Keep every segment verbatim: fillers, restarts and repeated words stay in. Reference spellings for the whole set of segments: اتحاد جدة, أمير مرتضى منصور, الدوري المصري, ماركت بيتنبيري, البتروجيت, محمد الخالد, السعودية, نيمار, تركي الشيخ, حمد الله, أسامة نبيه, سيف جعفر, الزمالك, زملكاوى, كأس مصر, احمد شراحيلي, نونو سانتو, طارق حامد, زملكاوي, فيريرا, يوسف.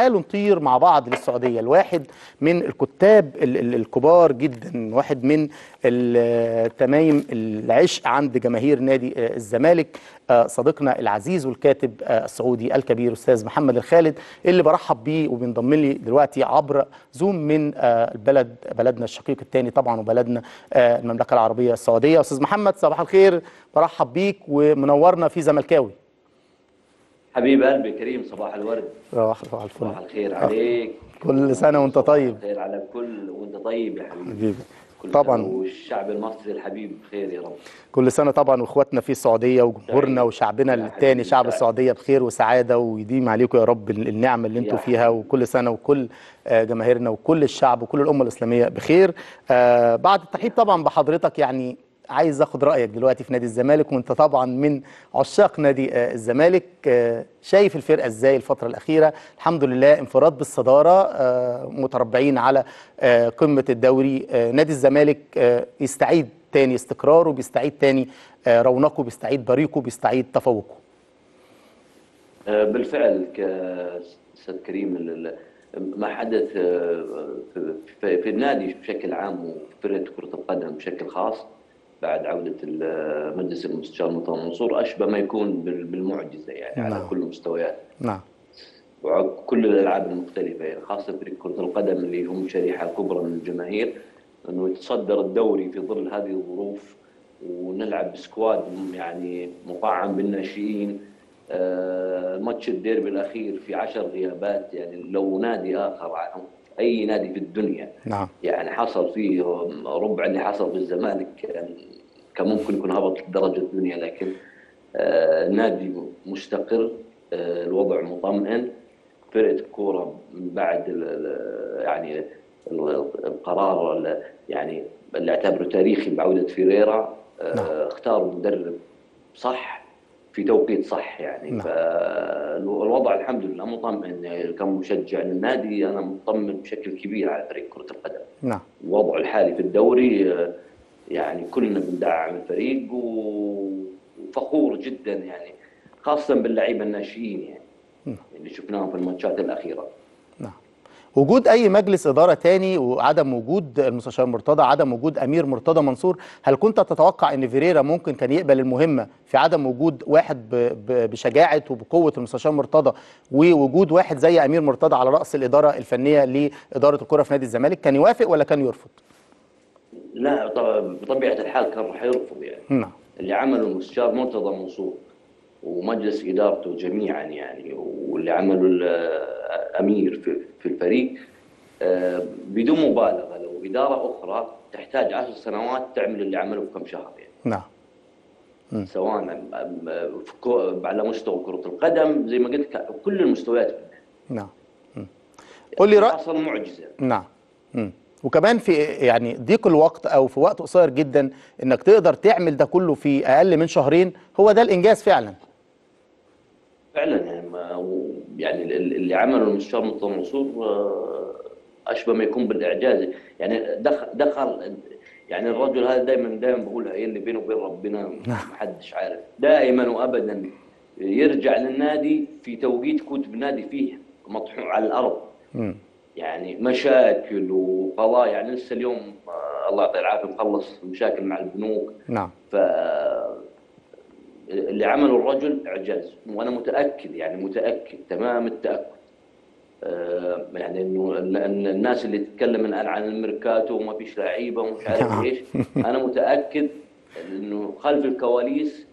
تعالوا نطير مع بعض للسعودية. الواحد من الكتاب الكبار جدا، واحد من تمايم العشق عند جماهير نادي الزمالك، صديقنا العزيز والكاتب السعودي الكبير أستاذ محمد الخالد، اللي برحب بيه وبينضم لي دلوقتي عبر زوم من البلد، بلدنا الشقيق الثاني طبعا وبلدنا المملكة العربية السعودية. أستاذ محمد صباح الخير، برحب بيك ومنورنا في زملكاوي. حبيب قلبي كريم، صباح الورد. صباح الفل. صباح الخير عليك. كل سنة وأنت طيب. خير على الكل وأنت طيب يا حبيبي. كل طبعا سنة والشعب المصري الحبيب بخير يا رب. كل سنة طبعا واخواتنا في السعودية وجمهورنا وشعبنا الثاني شعب السعودية بخير وسعادة، ويديم عليكم يا رب النعمة اللي انتم فيها، وكل سنة وكل جماهيرنا وكل الشعب وكل الأمة الإسلامية بخير. آه بعد الترحيب طبعا بحضرتك، يعني عايز اخد رايك دلوقتي في نادي الزمالك، وانت طبعا من عشاق نادي الزمالك، شايف الفرقه ازاي الفتره الاخيره؟ الحمد لله انفراد بالصداره، متربعين على قمه الدوري. نادي الزمالك يستعيد تاني استقراره، بيستعيد تاني رونقه، بيستعيد بريقه، بيستعيد تفوقه. بالفعل استاذ كريم، ما حدث في النادي بشكل عام وفي فرقه كره القدم بشكل خاص بعد عودة مجلس المستشار مرتضى منصور أشبه ما يكون بالمعجزة، يعني نعم. على كل المستويات، نعم، وعلى كل الألعاب المختلفة، يعني خاصة فريق كرة القدم اللي هم شريحة كبرى من الجماهير، أنه يتصدر الدوري في ظل هذه الظروف، ونلعب بسكواد يعني مطعم بالناشئين. ماتش الديربي الأخير في عشر غيابات، يعني لو نادي آخر عنه اي نادي في الدنيا، نعم، يعني حصل فيه ربع اللي حصل في الزمالك كان ممكن يكون هبط لدرجه الدنيا، لكن آه نادي مستقر، آه الوضع مطمئن، فرقه كوره بعد يعني القرار يعني اللي اعتبره تاريخي بعوده فيريرا، آه نعم. اختاروا مدرب صح في توقيت صح، يعني نعم. فالوضع الحمد لله مطمئن، يعني كمشجع للنادي انا مطمن بشكل كبير على فريق كرة القدم. نعم. الوضع الحالي في الدوري يعني كلنا بندعم الفريق، وفخور جدا يعني خاصة باللاعبين الناشئين يعني نعم. اللي شفناهم في الماتشات الأخيرة. نعم. وجود أي مجلس إدارة تاني وعدم وجود المستشار مرتضى، عدم وجود أمير مرتضى منصور، هل كنت تتوقع أن فيريرا ممكن كان يقبل المهمة في عدم وجود واحد بشجاعة وبقوة المستشار مرتضى، ووجود واحد زي أمير مرتضى على رأس الإدارة الفنية لإدارة الكرة في نادي الزمالك؟ كان يوافق ولا كان يرفض؟ لا بطبيعة الحال كان راح يرفض، يعني نعم. اللي عمله المستشار مرتضى منصور ومجلس إدارته جميعا، يعني واللي عمله أمير في الفريق بدون مبالغة، لو إدارة أخرى تحتاج عشر سنوات تعمل اللي عمله في كم شهر، يعني نعم، سواء على مستوى كرة القدم زي ما قلت كل المستويات. نعم. قول لي رأيك. حصل معجزة. نعم. وكمان في يعني ضيق الوقت او في وقت قصير جدا انك تقدر تعمل ده كله في اقل من شهرين، هو ده الانجاز فعلا. فعلا يعني, يعني اللي عمله المستشار مرتضى منصور اشبه ما يكون بالاعجاز، يعني دخل, دخل يعني الرجل هذا دائما دائما بقولها، هي اللي بينه وبين ربنا محدش عارف، دائما وابدا يرجع للنادي في توقيت كنت بالنادي فيه مطحون على الارض. م. يعني مشاكل وقضايا، يعني لسه اليوم الله يعطيه العافيه مخلص مشاكل مع البنوك. نعم. ف اللي عمله الرجل اعجاز، وانا متاكد يعني متاكد تمام التاكد، آه يعني انه الناس اللي تتكلم الان عن الميركاتو وما فيش لعيبه ومش عارف ايش، انا متاكد انه خلف الكواليس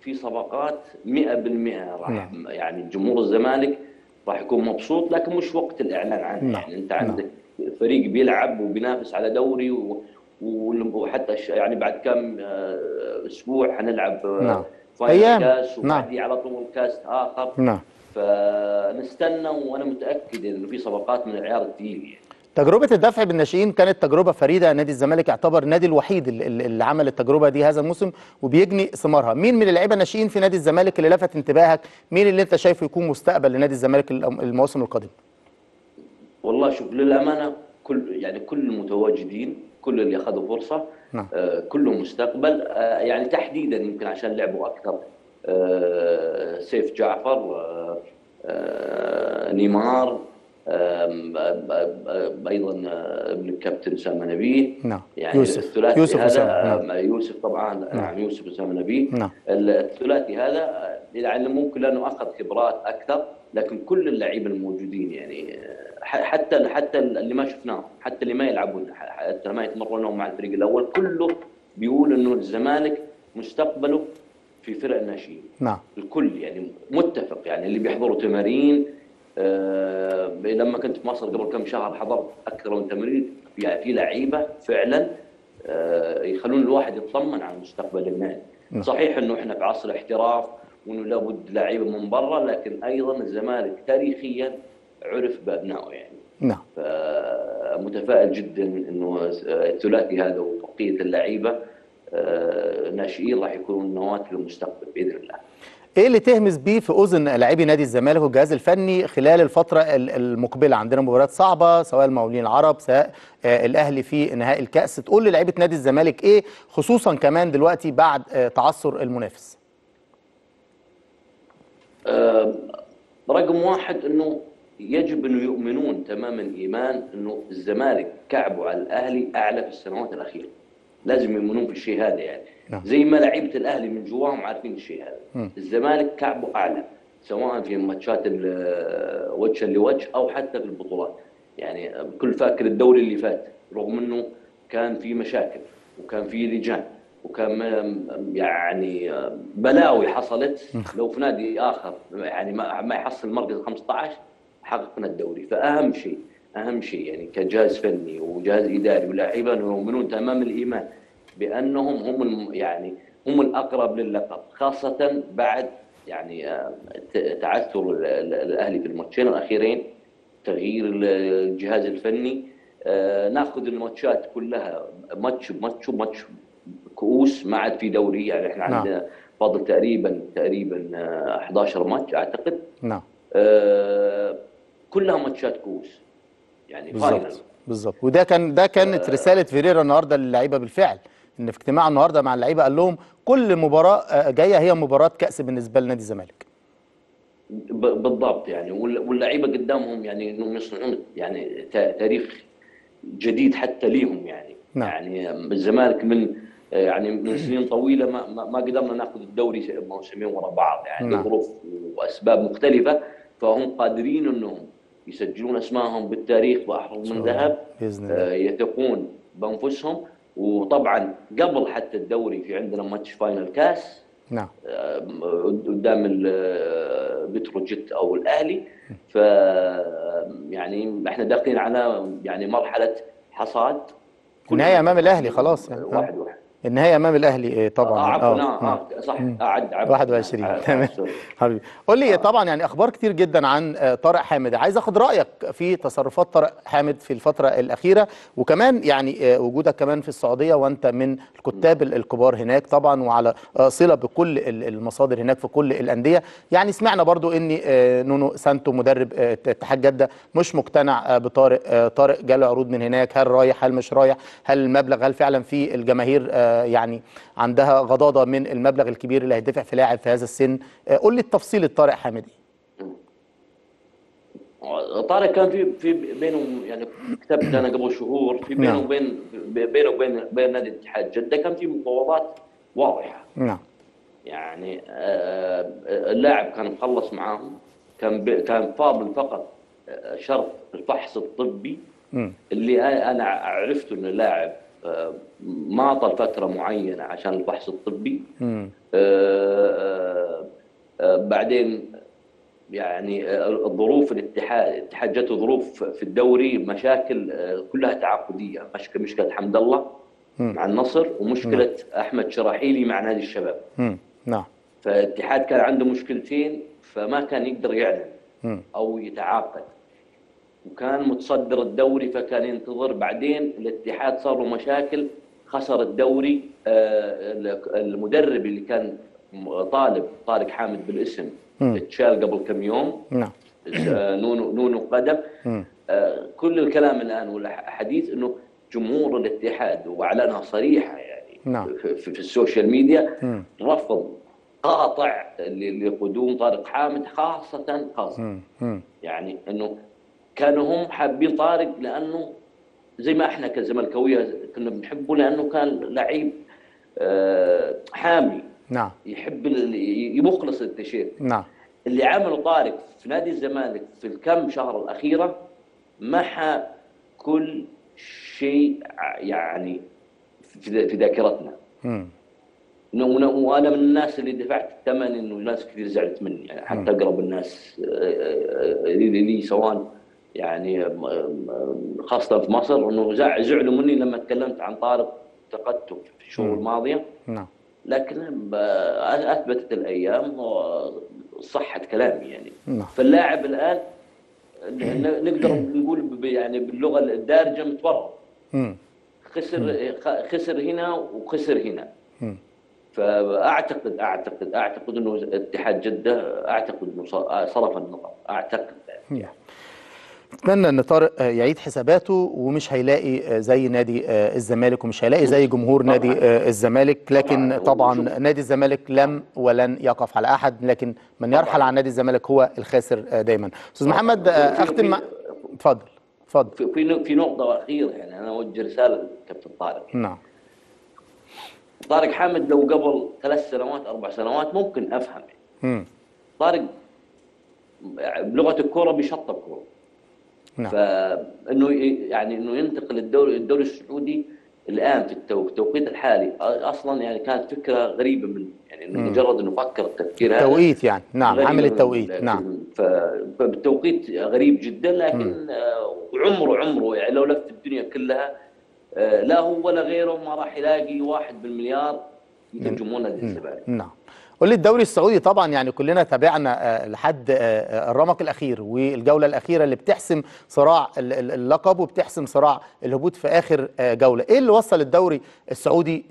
في صفقات مئة بالمئة راح يعني جمهور الزمالك راح يكون مبسوط، لكن مش وقت الاعلان عنه. يعني انت عندك فريق بيلعب وبينافس على دوري، وحتى يعني بعد كم اسبوع هنلعب فاينل كاس، وبعديه على طول كاس اخر. نعم. فنستنى، وانا متاكد انه في صفقات من العيار الثقيل. يعني تجربه الدفع بالناشئين كانت تجربه فريده، نادي الزمالك يعتبر النادي الوحيد اللي عمل التجربه دي هذا الموسم وبيجني ثمارها. مين من اللعيبه الناشئين في نادي الزمالك اللي لفت انتباهك؟ مين اللي انت شايفه يكون مستقبل لنادي الزمالك الموسم القادم؟ والله شوف للامانه كل يعني كل المتواجدين، كل اللي اخذوا فرصه، نعم. آه كلهم مستقبل، آه يعني تحديدا يمكن عشان لعبوا اكثر، آه سيف جعفر، آه آه نيمار، ايضا ابن الكابتن اسامه نبيه، نعم يعني يوسف يوسف هذا نعم. يوسف طبعا نعم يوسف اسامه نبيه نعم. الثلاثي هذا يعني ممكن لانه اخذ خبرات اكثر، لكن كل اللعيبه الموجودين يعني حتى حتى اللي ما شفناهم، حتى اللي ما يلعبون، حتى ما يتمرنون مع الفريق الاول، كله بيقول انه الزمالك مستقبله في فرق الناشئين. نعم الكل يعني متفق، يعني اللي بيحضروا تمارين. أه لما كنت في مصر قبل كم شهر حضرت اكثر من تمرين، يعني في لعيبه فعلا أه يخلون الواحد يطمن عن مستقبل النادي. نعم. صحيح انه احنا في عصر احتراف وانه لابد لعيبه من برا، لكن ايضا الزمالك تاريخيا عرف بابنائه يعني. نعم. فمتفائل جدا انه الثلاثي هذا وبقيه اللعيبه ناشئين راح يكونون نواه للمستقبل باذن الله. ايه اللي تهمس بيه في اذن لاعبي نادي الزمالك والجهاز الفني خلال الفتره المقبله؟ عندنا مباريات صعبه، سواء المقاولين العرب سواء الاهلي في نهائي الكاس. تقول للاعيبه نادي الزمالك ايه، خصوصا كمان دلوقتي بعد تعثر المنافس؟ أه رقم واحد انه يجب انه يؤمنون تماما ايمان انه الزمالك كعبه على الاهلي اعلى في السنوات الاخيره. لازم يؤمنون بالشيء هذا يعني. نعم. زي ما لعيبه الاهلي من جواهم عارفين الشيء هذا. م. الزمالك كعبه اعلى، سواء في ماتشات وجها لوجه او حتى في البطولات. يعني كل فاكر الدوري اللي فات، رغم انه كان في مشاكل وكان في لجان وكان يعني بلاوي حصلت، لو في نادي اخر يعني ما يحصل مركز خمسة عشر حققنا الدوري. فاهم شيء اهم شيء يعني كجهاز فني وجهاز اداري ولاعيبه يؤمنون تمام الايمان بانهم هم يعني هم الاقرب لللقب، خاصه بعد يعني تعثر الاهلي في الماتشين الاخيرين، تغيير الجهاز الفني، ناخذ الماتشات كلها ماتش بماتش بماتش كؤوس، ما عاد في دوري يعني. احنا عندنا فاضل تقريبا تقريبا أحد عشر ماتش اعتقد. نعم. آه كلها ماتشات كؤوس يعني. بالظبط بالظبط. وده كان ده كانت آه رساله فيريرا النهارده للعيبه بالفعل، ان في اجتماع النهارده مع اللعيبه قال لهم كل مباراه جايه هي مباراه كاس بالنسبه لنادي الزمالك. بالضبط يعني. واللعيبه قدامهم يعني انهم يصنعون يعني تاريخ جديد حتى ليهم يعني. نعم. يعني الزمالك من يعني من سنين طويله ما ما قدرنا ناخذ الدوري موسمين ورا بعض يعني لظروف واسباب مختلفه، فهم قادرين انهم يسجلون اسمائهم بالتاريخ واحرز من ذهب، آه يثقون بانفسهم. وطبعا قبل حتى الدوري في عندنا ماتش فاينل كاس. نعم. آه قدام البتروجيت او الاهلي. ف يعني احنا داخلين على يعني مرحله حصاد، النهايه امام الاهلي خلاص يعني. واحد واحد النهايه امام الاهلي طبعا. اه نعم صح. اعد عبد واحد وعشرين. تمام حبيبي. قول لي طبعا يعني اخبار كتير جدا عن طارق حامد، عايز اخد رايك في تصرفات طارق حامد في الفتره الاخيره، وكمان يعني وجودك كمان في السعوديه وانت من الكتاب الكبار هناك طبعا، وعلى صله بكل المصادر هناك في كل الانديه. يعني سمعنا برضو ان نونو سانتو مدرب اتحاد جده مش مقتنع بطارق، طارق جاله عروض من هناك، هل رايح هل مش رايح، هل المبلغ، هل فعلا في الجماهير يعني عندها غضاضه من المبلغ الكبير اللي هيدفع في لاعب في هذا السن؟ قول لي التفصيل لطارق حامد. طارق كان في في بينهم يعني، كتبت انا قبل شهور في بينه وبين بينه وبين بين نادي اتحاد جده كان في مفاوضات واضحه. نعم. يعني اللاعب كان مخلص معاهم، كان كان فاضل فقط شرط الفحص الطبي اللي انا عرفته ان اللاعب ما طال فتره معينه عشان الفحص الطبي. آآ آآ بعدين يعني الظروف الاتحاد الاتحاد جاته ظروف في الدوري، مشاكل كلها تعاقديه، مشكله حمد الله مم. مع النصر، ومشكله مم. احمد شراحيلي مع نادي الشباب. نعم. فالاتحاد كان عنده مشكلتين، فما كان يقدر يعلن مم. او يتعاقد، وكان متصدر الدوري فكان ينتظر. بعدين الاتحاد صار له مشاكل، خسر الدوري. المدرب اللي كان طالب طارق حامد بالاسم اتشال قبل كم يوم. نعم. نونو نونو قدم. كل الكلام الان والحديث انه جمهور الاتحاد، واعلانها صريحه يعني. نعم. في السوشيال ميديا رفض قاطع لقدوم طارق حامد، خاصه خاصه يعني انه كانوا هم حابين طارق لانه زي ما احنا كزملكاويه كنا بنحبه لانه كان لعيب حامي. نعم. يحب يمخلص التيشيرت. نعم. اللي عمله طارق في نادي الزمالك في الكم شهر الاخيره محى كل شيء يعني في ذاكرتنا. امم وانا من الناس اللي دفعت الثمن انه ناس كثير زعلت مني يعني حتى اقرب الناس لي لي سواء يعني خاصه في مصر انه زعلوا مني لما تكلمت عن طارق تقدته في الشهور الماضيه. نعم. لكن اثبتت الايام وصحت كلامي يعني. نعم. فاللاعب الان نقدر نقول يعني باللغه الدارجه متورط. خسر خسر هنا وخسر هنا. فاعتقد اعتقد اعتقد انه اتحاد جده اعتقد انه صرف النقط اعتقد يعني. اتمنى ان طارق يعيد حساباته ومش هيلاقي زي نادي الزمالك ومش هيلاقي زي جمهور طبعاً. نادي الزمالك، لكن طبعا نادي الزمالك لم ولن يقف على احد، لكن من يرحل طبعاً. عن نادي الزمالك هو الخاسر دايما. استاذ محمد اختم. اتفضل اتفضل. في في نقطه اخيره يعني انا اوجه رساله للكابتن طارق. نعم. طارق حامد لو قبل ثلاث سنوات اربع سنوات ممكن افهم. امم طارق بلغه الكوره بيشطب كوره. نعم. فانه يعني انه ينتقل الدوري الدوري السعودي الان في التوقيت الحالي اصلا يعني كانت فكره غريبه من يعني انه مجرد انه فكر التفكير هذا التوقيت يعني. نعم. عامل التوقيت. نعم. فبالتوقيت غريب جدا لكن آه عمره عمره يعني لو لفت الدنيا كلها آه لا هو ولا غيره ما راح يلاقي واحد بالمليار مثل جمهور نادي الزمالك. نعم. قول لي الدوري السعودي طبعا يعني كلنا تابعنا لحد الرمق الاخير والجوله الاخيره اللي بتحسم صراع اللقب وبتحسم صراع الهبوط في اخر جوله، ايه اللي وصل الدوري السعودي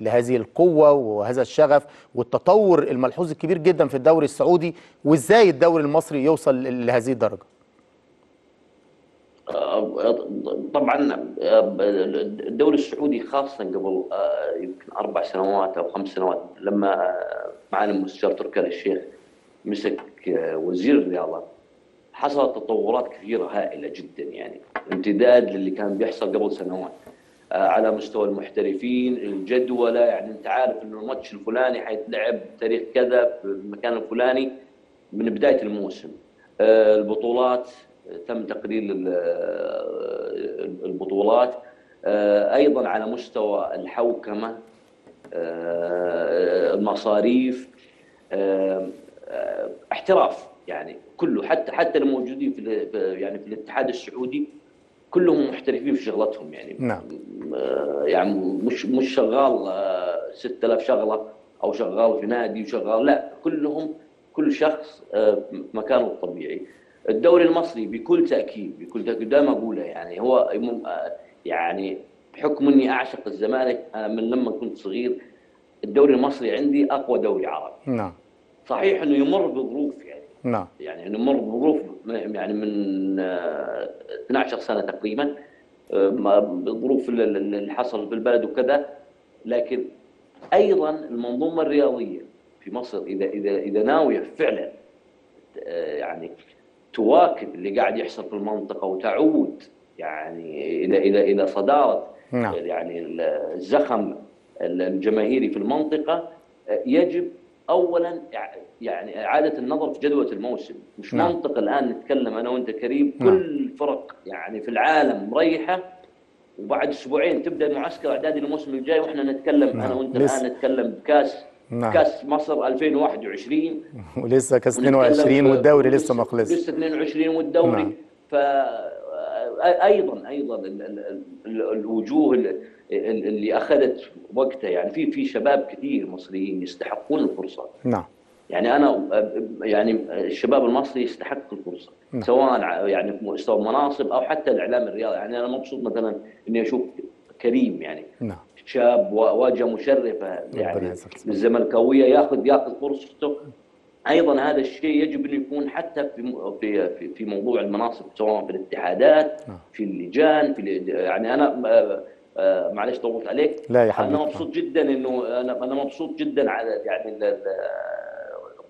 لهذه القوه وهذا الشغف والتطور الملحوظ الكبير جدا في الدوري السعودي، وازاي الدوري المصري يوصل لهذه الدرجه؟ طبعا الدوري السعودي خاصه قبل يمكن اربع سنوات او خمس سنوات لما معالي المستشار تركي الشيخ مسك وزير الرياضه حصلت تطورات كثيره هائله جدا يعني امتداد للي كان بيحصل قبل سنوات على مستوى المحترفين الجدوله يعني انت عارف انه الماتش الفلاني حيتلعب تاريخ كذا في المكان الفلاني من بدايه الموسم. البطولات تم تقليل البطولات ايضا على مستوى الحوكمه المصاريف احتراف يعني كله حتى حتى الموجودين في يعني في الاتحاد السعودي كلهم محترفين في شغلتهم يعني. نعم. يعني مش مش شغال ستة آلاف شغله او شغال في نادي وشغال، لا كلهم كل شخص في مكانه الطبيعي. الدوري المصري بكل تاكيد بكل تاكيد دائما اقولها يعني هو يعني بحكم اني اعشق الزمالك انا من لما كنت صغير الدوري المصري عندي اقوى دوري عربي. نعم. صحيح انه يمر بظروف يعني. نعم. يعني انه يمر بظروف يعني من اثنعش سنه تقريبا بظروف اللي حصل في البلد وكذا، لكن ايضا المنظومه الرياضيه في مصر اذا اذا اذا ناويه فعلا يعني تواكب اللي قاعد يحصل في المنطقه وتعود يعني الى الى الى صداره. نعم. يعني الزخم الجماهيري في المنطقه يجب اولا يعني اعاده النظر في جدوله الموسم، مش نعم. منطقه الان نتكلم انا وانت كريم نعم. كل الفرق يعني في العالم مريحه وبعد اسبوعين تبدا المعسكر اعدادي للموسم الجاي واحنا نتكلم نعم. انا وانت الان نتكلم بكاس نعم. كاس مصر ألفين وواحد وعشرين ولسه كاس اثنين وعشرين والدوري لسه ما خلصش لسه اثنين وعشرين والدوري نعم. ف ايضا ايضا ال ال ال الوجوه اللي اخذت وقتها يعني في في شباب كثير مصريين يستحقون الفرصه. نعم. يعني انا يعني الشباب المصري يستحق الفرصه نعم. سواء يعني في مستوى مناصب او حتى الاعلام الرياضي، يعني انا مبسوط مثلا اني اشوف كريم يعني نعم. شاب وواجهه مشرفه يعني الزملكاويه ياخذ ياخذ فرصته. ايضا هذا الشيء يجب ان يكون حتى في في في موضوع المناصب سواء في الاتحادات في اللجان في يعني انا معلش طولت عليك. لا يا حبيبي انا مبسوط جدا انه انا انا مبسوط جدا على يعني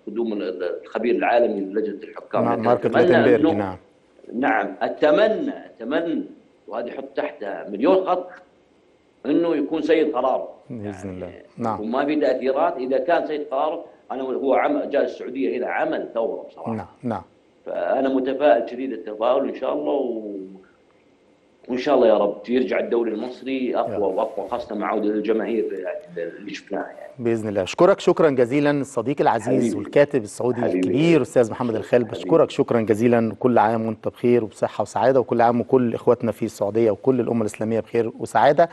قدوم الخبير العالمي للجنه الحكام ماركت بيتنبيري. نعم. نعم اتمنى اتمنى وهذه يحط تحتها مليون خط انه يكون سيد قراره باذن الله. يعني نعم وما في تاثيرات اذا كان سيد قراره. انا هو عمل جاء السعوديه هنا عمل ثوره بصراحه. نعم نعم فانا متفائل شديد التفاؤل ان شاء الله و... وان شاء الله يا رب يرجع الدوري المصري اقوى واقوى خاصه مع عوده الجماهير اللي شفناها يعني باذن الله. اشكرك شكرا جزيلا الصديق العزيز حبيبي. والكاتب السعودي حبيبي. الكبير استاذ محمد الخالد، بشكرك شكرا جزيلا. كل عام وانت بخير وبصحه وسعاده، وكل عام وكل اخواتنا في السعوديه وكل الامه الاسلاميه بخير وسعاده.